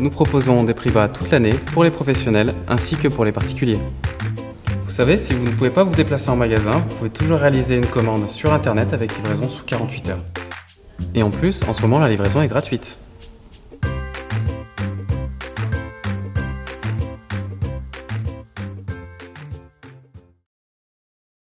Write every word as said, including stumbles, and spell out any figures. nous proposons des privats toute l'année pour les professionnels ainsi que pour les particuliers. Vous savez, si vous ne pouvez pas vous déplacer en magasin, vous pouvez toujours réaliser une commande sur Internet avec livraison sous quarante-huit heures. Et en plus, en ce moment, la livraison est gratuite.